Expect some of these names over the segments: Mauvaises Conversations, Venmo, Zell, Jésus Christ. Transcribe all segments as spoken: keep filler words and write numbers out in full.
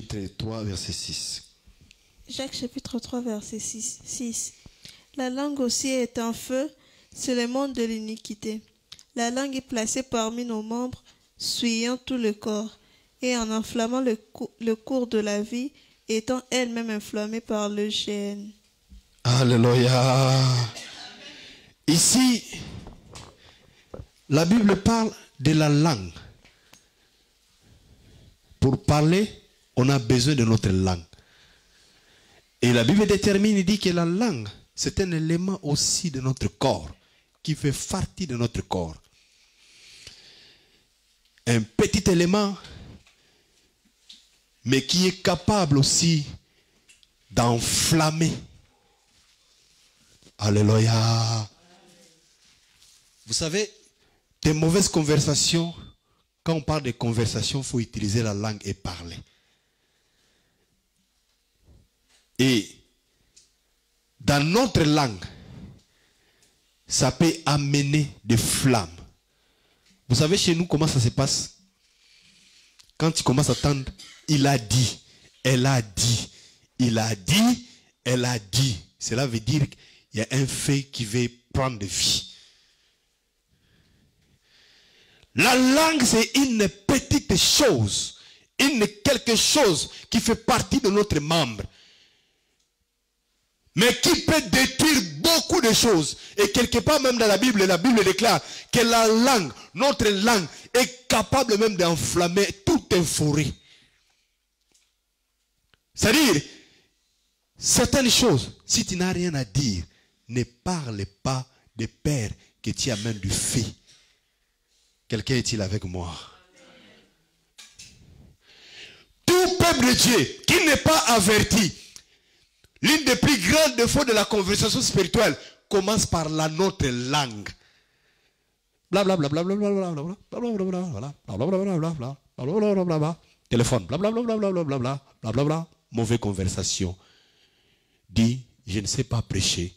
Jacques chapitre trois, verset six. Jacques chapitre trois, verset six. La langue aussi est un feu, c'est le monde de l'iniquité. La langue est placée parmi nos membres, souillant tout le corps, et en enflammant le, cou le cours de la vie, étant elle-même inflammée par le gène. Alléluia. Ici, la Bible parle de la langue. Pour parler, on a besoin de notre langue. Et la Bible détermine, il dit que la langue, c'est un élément aussi de notre corps, qui fait partie de notre corps. Un petit élément, mais qui est capable aussi d'enflammer. Alléluia. Vous savez, des mauvaises conversations, quand on parle de conversations, il faut utiliser la langue et parler. Et dans notre langue, ça peut amener des flammes. Vous savez chez nous comment ça se passe? Quand tu commences à entendre, il a dit, elle a dit, il a dit, elle a dit. Cela veut dire qu'il y a un fait qui va prendre vie. La langue, c'est une petite chose, une quelque chose qui fait partie de notre membre, mais qui peut détruire beaucoup de choses. Et quelque part même dans la Bible, la Bible déclare que la langue, notre langue, est capable même d'enflammer toute une forêt. C'est-à-dire, certaines choses, si tu n'as rien à dire, ne parle pas de peur que tu amènes du feu. Quelqu'un est-il avec moi? Tout peuple de Dieu qui n'est pas averti, l'une des plus grands défauts de la conversation spirituelle commence par la notre langue. Blablabla, blablabla, blablabla, blablabla, blablabla, blablabla, téléphone, blablabla, blablabla, blablabla, mauvaise conversation. Dis, je ne sais pas prêcher,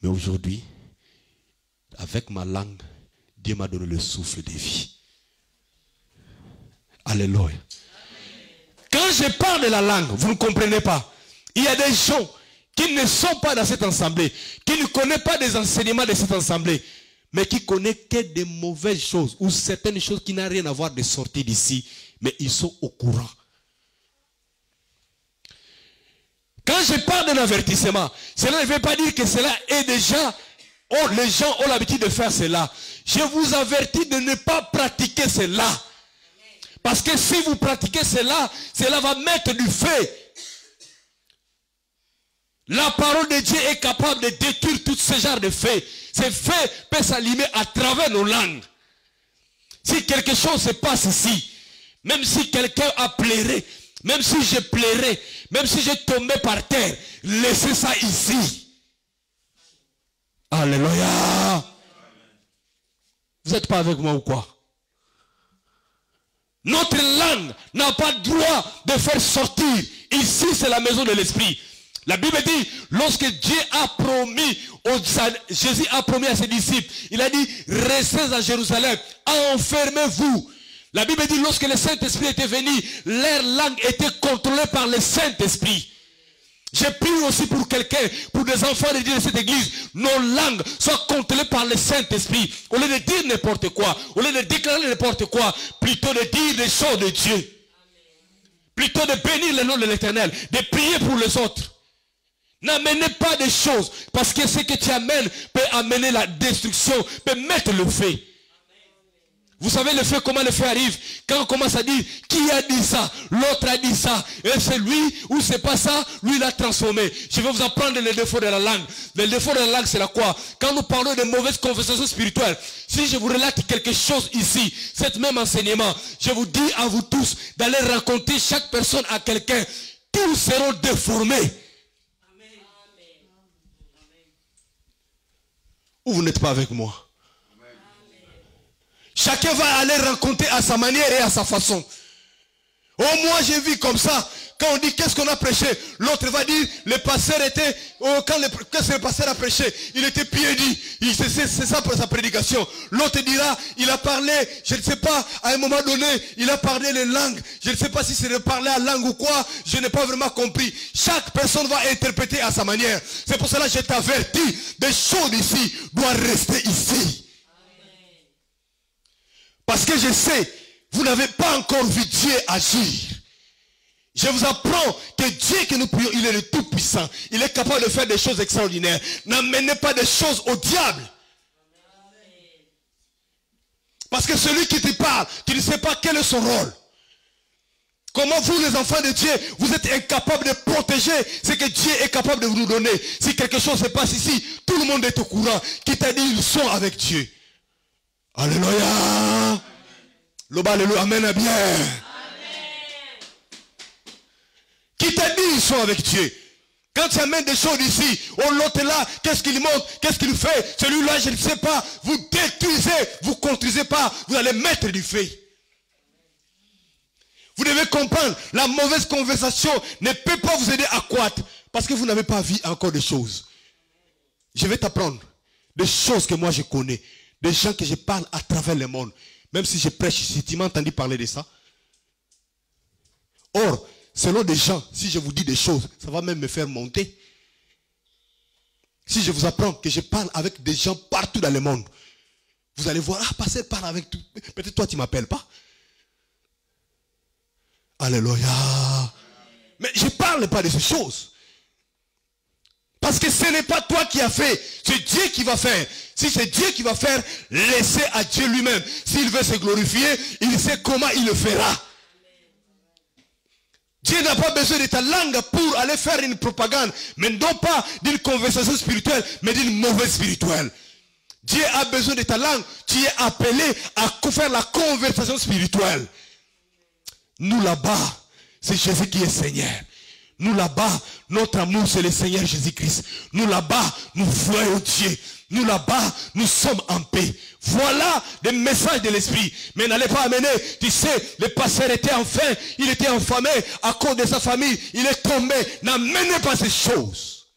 mais aujourd'hui, avec ma langue, Dieu m'a donné le souffle de vie. Alléluia. Quand je parle de la langue, vous ne comprenez pas. Il y a des gens qui ne sont pas dans cette assemblée, qui ne connaissent pas des enseignements de cette assemblée, mais qui connaissent que des mauvaises choses ou certaines choses qui n'ont rien à voir de sortir d'ici, mais ils sont au courant. Quand je parle d'un avertissement, cela ne veut pas dire que cela est déjà... Oh, les gens ont l'habitude de faire cela. Je vous avertis de ne pas pratiquer cela. Parce que si vous pratiquez cela, cela va mettre du feu. La parole de Dieu est capable de détruire tout ce genre de faits. Ces faits peuvent s'allumer à travers nos langues. Si quelque chose se passe ici, même si quelqu'un a pleuré, même si je plairais, même si je tombais par terre, laissez ça ici. Alléluia. Vous n'êtes pas avec moi ou quoi? Notre langue n'a pas le droit de faire sortir. Ici, c'est la maison de l'esprit. La Bible dit, lorsque Dieu a promis, aux, Jésus a promis à ses disciples, il a dit, restez à Jérusalem, enfermez-vous. La Bible dit, lorsque le Saint-Esprit était venu, leur langue était contrôlée par le Saint-Esprit. Je prie aussi pour quelqu'un, pour des enfants de Dieu de cette église, nos langues soient contrôlées par le Saint-Esprit. Au lieu de dire n'importe quoi, au lieu de déclarer n'importe quoi, plutôt de dire des choses de Dieu. Amen. Plutôt de bénir le nom de l'Éternel, de prier pour les autres. N'amenez pas des choses, parce que ce que tu amènes peut amener la destruction, peut mettre le feu. Vous savez le feu, comment le feu arrive? Quand on commence à dire, qui a dit ça? L'autre a dit ça. Et c'est lui, ou c'est pas ça, lui l'a transformé. Je vais vous apprendre les défauts de la langue. Les défauts de la langue, c'est la quoi? Quand nous parlons de mauvaises conversations spirituelles, si je vous relate quelque chose ici, cet même enseignement, je vous dis à vous tous d'aller raconter chaque personne à quelqu'un. Tous seront déformés. Amen. Ou vous n'êtes pas avec moi? Chacun va aller raconter à sa manière et à sa façon. Oh, moi j'ai vu comme ça. Quand on dit qu'est-ce qu'on a prêché, l'autre va dire le pasteur était, oh, quand le, qu'est-ce que le pasteur a prêché, il était piédi, c'est ça pour sa prédication. L'autre dira, il a parlé, je ne sais pas, à un moment donné, il a parlé les langues, je ne sais pas si c'est de parler à langue ou quoi, je n'ai pas vraiment compris. Chaque personne va interpréter à sa manière. C'est pour cela que je t'avertis, des choses ici doivent rester ici. Parce que je sais, vous n'avez pas encore vu Dieu agir. Je vous apprends que Dieu que nous prions, il est le tout-puissant. Il est capable de faire des choses extraordinaires. N'amenez pas des choses au diable. Parce que celui qui te parle, tu ne sais pas quel est son rôle. Comment vous, les enfants de Dieu, vous êtes incapables de protéger ce que Dieu est capable de vous donner. Si quelque chose se passe ici, tout le monde est au courant. Qui t'a dit, ils sont avec Dieu. Alléluia. Le bas, le loup, amen, bien. Qui t'a dit ils sont avec Dieu? Quand tu amènes des choses ici, oh l'autre là, qu'est-ce qu'il montre? Qu'est-ce qu'il fait? Celui-là, je ne sais pas. Vous détruisez, vous ne construisez pas. Vous allez mettre du feu. Vous devez comprendre, la mauvaise conversation ne peut pas vous aider à croître parce que vous n'avez pas vu encore des choses. Je vais t'apprendre des choses que moi je connais, des gens que je parle à travers le monde. Même si je prêche ici, tu m'as entendu parler de ça? Or, selon des gens, si je vous dis des choses, ça va même me faire monter. Si je vous apprends que je parle avec des gens partout dans le monde, vous allez voir, ah, passer par avec tout. Peut-être toi, tu ne m'appelles pas. Alléluia. Mais je ne parle pas de ces choses. Parce que ce n'est pas toi qui as fait, c'est Dieu qui va faire. Si c'est Dieu qui va faire, laissez à Dieu lui-même. S'il veut se glorifier, il sait comment il le fera. Dieu n'a pas besoin de ta langue pour aller faire une propagande, mais non pas d'une conversation spirituelle, mais d'une mauvaise spirituelle. Dieu a besoin de ta langue, tu es appelé à faire la conversation spirituelle. Nous là-bas, c'est Jésus qui est Seigneur. Nous là-bas, notre amour c'est le Seigneur Jésus-Christ. Nous là-bas, nous voyons Dieu. Nous là-bas, nous sommes en paix. Voilà le message de l'esprit. Mais n'allez pas amener, tu sais, le pasteur était enfin, il était enfamé à cause de sa famille, il est tombé. N'amenez pas ces choses.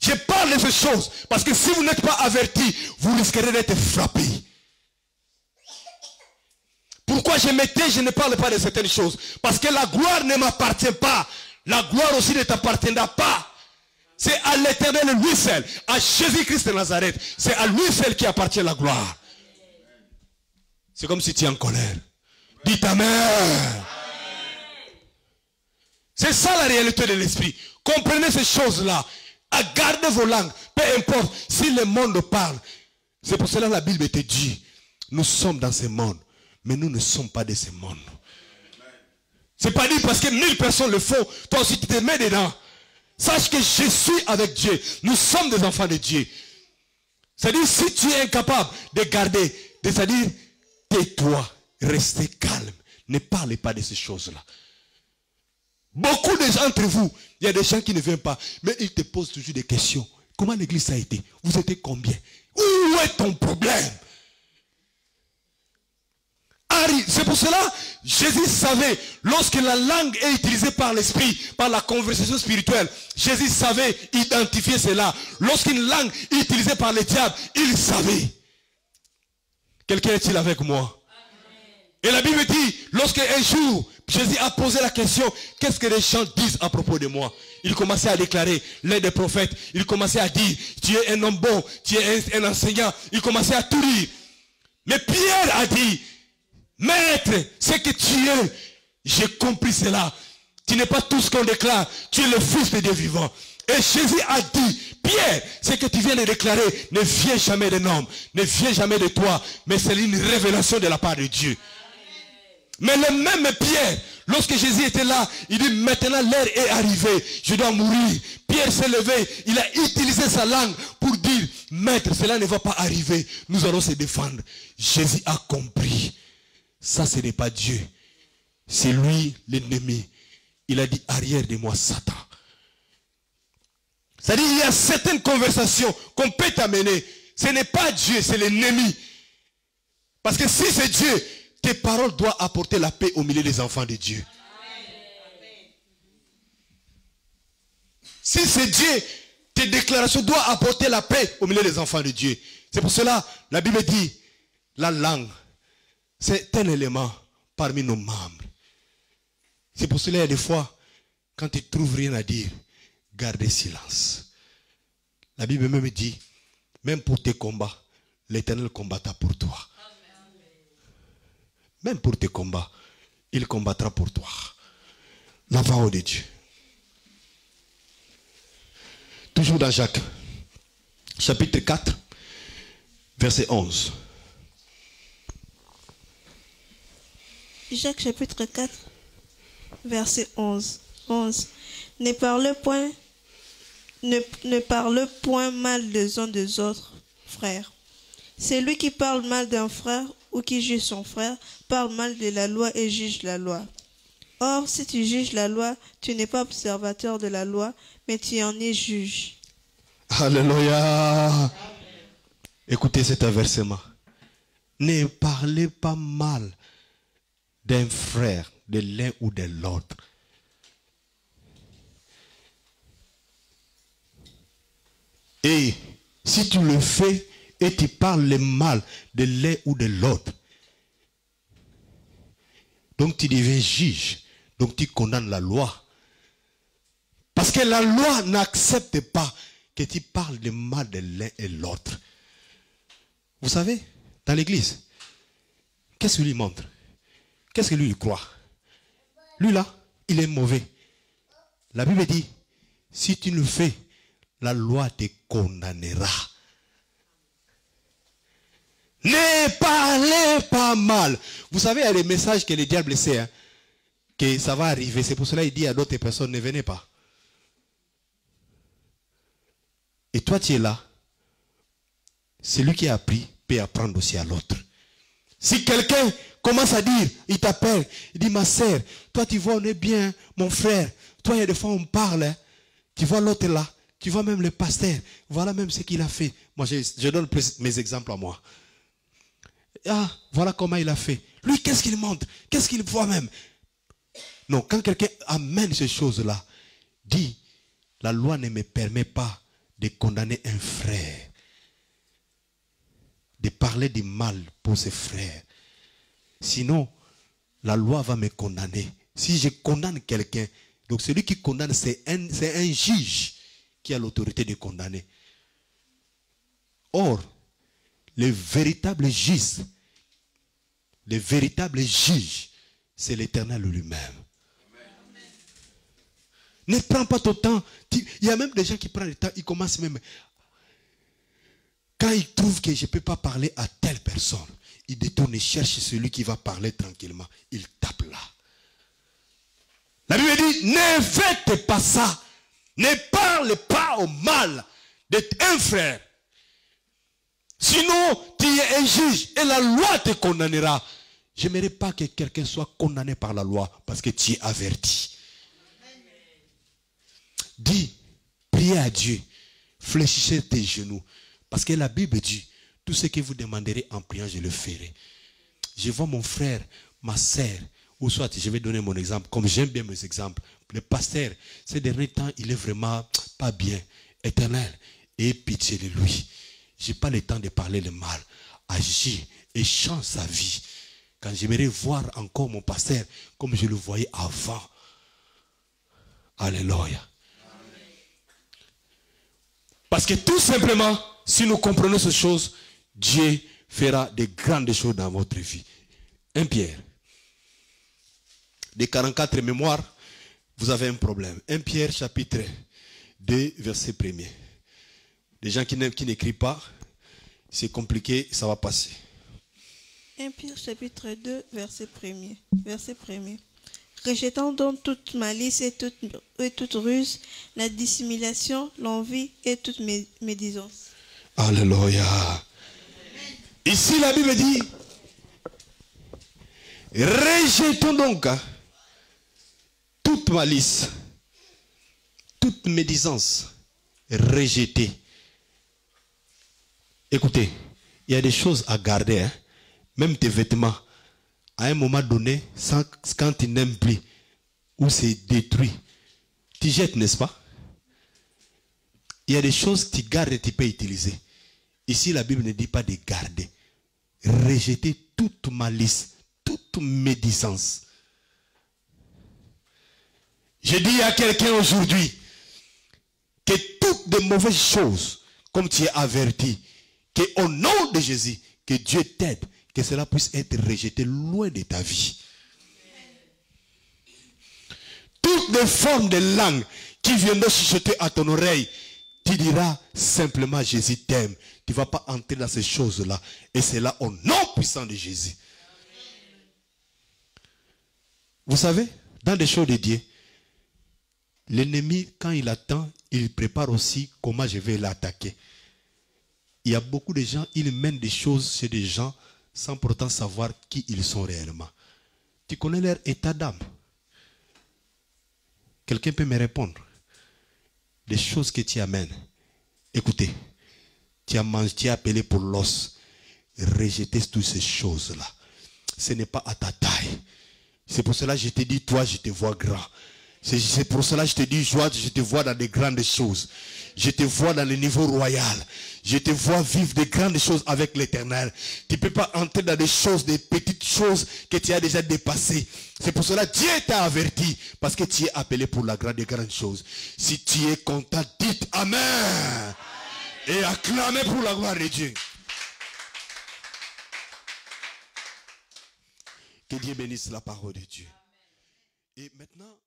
Je parle de ces choses parce que si vous n'êtes pas avertis, vous risquerez d'être frappés. Pourquoi je m'étais, je ne parle pas de certaines choses? Parce que la gloire ne m'appartient pas. La gloire aussi ne t'appartiendra pas. C'est à l'Éternel, lui seul, à Jésus-Christ de Nazareth. C'est à lui seul qui appartient la gloire. C'est comme si tu es en colère. Dis ta mère. C'est ça la réalité de l'esprit. Comprenez ces choses-là. Gardez vos langues. Peu importe si le monde parle. C'est pour cela que la Bible te dit, nous sommes dans ce monde, mais nous ne sommes pas de ce monde. C'est pas dit parce que mille personnes le font, toi aussi tu te mets dedans. Sache que je suis avec Dieu. Nous sommes des enfants de Dieu. C'est-à-dire, si tu es incapable de garder, c'est-à-dire, tais-toi, restez calme. Ne parlez pas de ces choses-là. Beaucoup de gens entre vous, il y a des gens qui ne viennent pas, mais ils te posent toujours des questions. Comment l'église a été? Vous étiez combien? Où est ton problème? C'est pour cela, Jésus savait, lorsque la langue est utilisée par l'esprit, par la conversation spirituelle, Jésus savait identifier cela. Lorsqu'une langue est utilisée par le diable, il savait. Quelqu'un est-il avec moi? Et la Bible dit, lorsque un jour, Jésus a posé la question, qu'est-ce que les gens disent à propos de moi? Il commençait à déclarer l'un des prophètes, il commençait à dire, tu es un homme bon, tu es un, un enseignant, il commençait à tout dire. Mais Pierre a dit, Maître, ce que tu es, j'ai compris cela. Tu n'es pas tout ce qu'on déclare. Tu es le fils de Dieu vivant. Et Jésus a dit, Pierre, ce que tu viens de déclarer ne vient jamais d'un homme, ne vient jamais de toi, mais c'est une révélation de la part de Dieu. Mais le même Pierre, lorsque Jésus était là, il dit, maintenant l'heure est arrivée, je dois mourir. Pierre s'est levé, il a utilisé sa langue pour dire, Maître, cela ne va pas arriver, nous allons se défendre. Jésus a compris. Ça, ce n'est pas Dieu. C'est lui, l'ennemi. Il a dit, arrière de moi, Satan. C'est-à-dire, il y a certaines conversations qu'on peut t'amener. Ce n'est pas Dieu, c'est l'ennemi. Parce que si c'est Dieu, tes paroles doivent apporter la paix au milieu des enfants de Dieu. Amen. Si c'est Dieu, tes déclarations doivent apporter la paix au milieu des enfants de Dieu. C'est pour cela, la Bible dit, la langue, c'est un élément parmi nos membres. C'est pour cela, il y a des fois, quand tu ne trouves rien à dire, gardez silence. La Bible même dit, même pour tes combats, l'Éternel combattra pour toi. Amen. Même pour tes combats, il combattra pour toi. La parole de Dieu. Toujours dans Jacques, chapitre quatre, verset onze. Jacques, chapitre quatre, verset onze. onze. Ne parle point, ne, ne parle point mal des uns des autres, frères. Celui qui parle mal d'un frère ou qui juge son frère parle mal de la loi et juge la loi. Or, si tu juges la loi, tu n'es pas observateur de la loi, mais tu en es juge. Alléluia. Amen. Écoutez cet avertissement. Ne parlez pas mal d'un frère, de l'un ou de l'autre. Et si tu le fais et tu parles le mal de l'un ou de l'autre, donc tu deviens juge, donc tu condamnes la loi. Parce que la loi n'accepte pas que tu parles de mal de l'un et l'autre. Vous savez, dans l'église, qu'est-ce que lui montre? Qu'est-ce que lui il croit? Lui là, il est mauvais. La Bible dit, si tu le fais, la loi te condamnera. Ne parlez pas mal. Vous savez, il y a des messages que le diable sait, hein, que ça va arriver. C'est pour cela qu'il dit à d'autres personnes, ne venez pas. Et toi, tu es là. Celui qui a appris peut apprendre aussi à l'autre. Si quelqu'un commence à dire, il t'appelle, il dit, ma sœur, toi tu vois, on est bien, mon frère. Toi, il y a des fois, on parle. Hein. Tu vois l'autre là. Tu vois même le pasteur, voilà même ce qu'il a fait. Moi, je, je donne mes exemples à moi. Ah, voilà comment il a fait. Lui, qu'est-ce qu'il montre? Qu'est-ce qu'il voit même? Non, quand quelqu'un amène ces choses-là, dit, la loi ne me permet pas de condamner un frère, de parler du mal pour ses frères. Sinon, la loi va me condamner. Si je condamne quelqu'un, donc celui qui condamne, c'est un, c'est un juge qui a l'autorité de condamner. Or, le véritable juge, le véritable juge, c'est l'Éternel lui-même. Ne prends pas ton temps. Il y a même des gens qui prennent le temps, ils commencent même. Quand ils trouvent que je ne peux pas parler à telle personne, ils détournent et cherchent celui qui va parler tranquillement. Ils tapent là. La Bible dit, ne faites pas ça. Ne parle pas au mal d'un frère. Sinon, tu es un juge et la loi te condamnera. Je n'aimerais pas que quelqu'un soit condamné par la loi parce que tu es averti. Amen. Dis, priez à Dieu, fléchissez tes genoux. Parce que la Bible dit, tout ce que vous demanderez en priant, je le ferai. Je vois mon frère, ma sœur, ou soit, je vais donner mon exemple, comme j'aime bien mes exemples. Le pasteur, ces derniers temps, il est vraiment pas bien. Éternel, aie pitié de lui. Je n'ai pas le temps de parler le mal. Agis et change sa vie. Quand j'aimerais voir encore mon pasteur comme je le voyais avant. Alléluia. Parce que tout simplement, si nous comprenons ces choses, Dieu fera de grandes choses dans votre vie. Un Pierre. Des quarante-quatre mémoires, vous avez un problème. premier Pierre, chapitre deux, verset premier. Les gens qui n'écrivent pas, c'est compliqué, ça va passer. premier Pierre, chapitre deux, verset premier. Verset premier. Rejetant donc toute malice et toute, et toute ruse, la dissimulation, l'envie et toute médisance. Alléluia. Ici, la Bible dit, rejetons donc toute malice, toute médisance, rejetée. Écoutez, il y a des choses à garder, hein? Même tes vêtements, à un moment donné, sans, quand tu n'aimes plus, ou c'est détruit, tu jettes, n'est-ce pas? Il y a des choses que tu gardes et tu peux utiliser. Ici, la Bible ne dit pas de garder. Rejeter toute malice, toute médisance. Je dis à quelqu'un aujourd'hui que toutes les mauvaises choses, comme tu es averti, qu'au nom de Jésus, que Dieu t'aide, que cela puisse être rejeté loin de ta vie. Toutes les formes de langue qui viennent se jeter à ton oreille, tu diras simplement Jésus t'aime. Tu ne vas pas entrer dans ces choses-là. Et c'est là au nom puissant de Jésus. Amen. Vous savez, dans les choses de Dieu, l'ennemi, quand il attend, il prépare aussi comment je vais l'attaquer. Il y a beaucoup de gens, ils mènent des choses chez des gens sans pourtant savoir qui ils sont réellement. Tu connais leur état d'âme. Quelqu'un peut me répondre. Les choses que tu amènes. Écoutez, tu as mangé, tu as appelé pour l'os. Rejetez toutes ces choses-là. Ce n'est pas à ta taille. C'est pour cela que je te dis, toi, je te vois grand. C'est pour cela que je te dis, joie, je te vois dans des grandes choses. Je te vois dans le niveau royal. Je te vois vivre des grandes choses avec l'Éternel. Tu ne peux pas entrer dans des choses, des petites choses que tu as déjà dépassées. C'est pour cela que Dieu t'a averti. Parce que tu es appelé pour la grande, des grandes choses. Si tu es content, dites Amen. Amen. Et acclamez pour la gloire de Dieu. Que Dieu bénisse la parole de Dieu. Et maintenant...